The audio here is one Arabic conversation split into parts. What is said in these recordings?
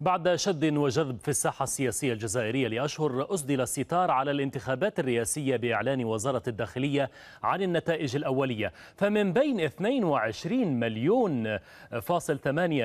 بعد شد وجذب في الساحة السياسية الجزائرية لأشهر، أسدل الستار على الانتخابات الرئاسية بإعلان وزارة الداخلية عن النتائج الأولية. فمن بين 22.8 مليون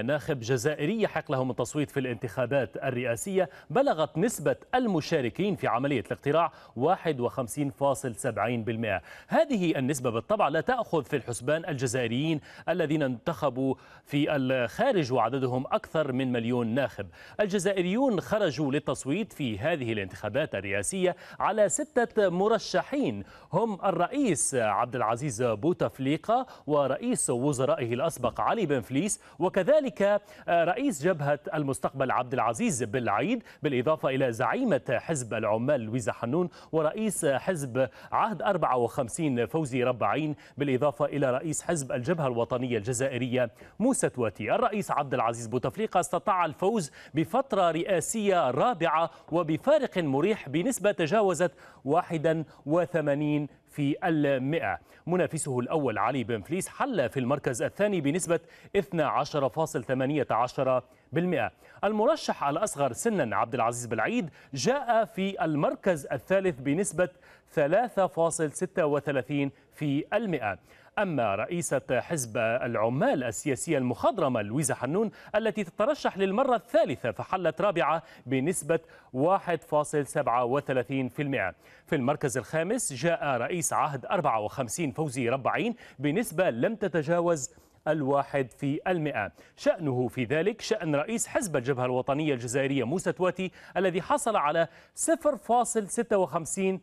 ناخب جزائري يحق لهم التصويت في الانتخابات الرئاسية، بلغت نسبة المشاركين في عملية الاقتراع 51.70%. هذه النسبة بالطبع لا تأخذ في الحسبان الجزائريين الذين انتخبوا في الخارج وعددهم أكثر من 1 مليون ناخب. الجزائريون خرجوا للتصويت في هذه الانتخابات الرئاسية على 6 مرشحين، هم الرئيس عبد العزيز بوتفليقة، ورئيس وزرائه الأسبق علي بن فليس، وكذلك رئيس جبهة المستقبل عبد العزيز بالعيد، بالإضافة إلى زعيمة حزب العمال لويزا حنون، ورئيس حزب عهد 54 فوزي ربعين، بالإضافة إلى رئيس حزب الجبهة الوطنية الجزائرية موسى تواتي. الرئيس عبد العزيز بوتفليقة استطاع الفوز بفترة رئاسية رابعة وبفارق مريح بنسبة تجاوزت 81%. منافسه الأول علي بن فليس حل في المركز الثاني بنسبة 12.18%. المرشح الأصغر سنا عبد العزيز بالعيد جاء في المركز الثالث بنسبة 3.36%. أما رئيسة حزب العمال السياسية المخضرمة لويزا حنون التي تترشح للمرة الثالثة فحلت رابعة بنسبة 1.37%. في المركز الخامس جاء رئيس عهد 54 فوزي ربعين بنسبة لم تتجاوز 1%. شأنه في ذلك شأن رئيس حزب الجبهة الوطنية الجزائرية موسى تواتي الذي حصل على 0.56%.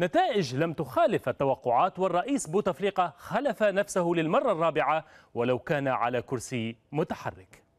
نتائج لم تخالف التوقعات، والرئيس بوتفليقة خلف نفسه للمرة الرابعة ولو كان على كرسي متحرك.